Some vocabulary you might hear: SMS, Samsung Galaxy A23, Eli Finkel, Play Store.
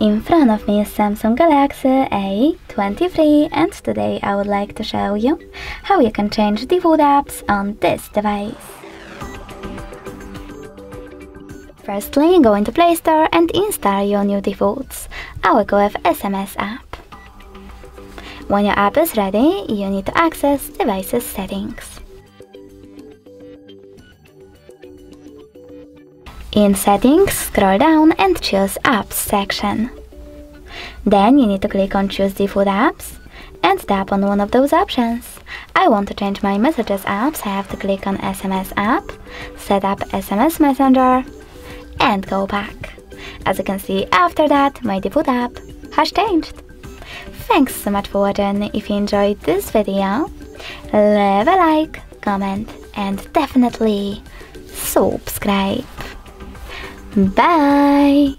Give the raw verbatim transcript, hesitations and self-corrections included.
In front of me is Samsung Galaxy A twenty-three, and today I would like to show you how you can change the default apps on this device. Firstly, go into Play Store and install your new defaults. I will go with S M S app. When your app is ready, you need to access Devices Settings. In Settings, scroll down and choose Apps section. Then you need to click on Choose Default Apps and tap on one of those options. I want to change my Messages app, so I have to click on S M S app, set up S M S Messenger, and go back. As you can see, after that, my default app has changed. Thanks so much for watching. If you enjoyed this video, leave a like, comment, and definitely subscribe. Bye!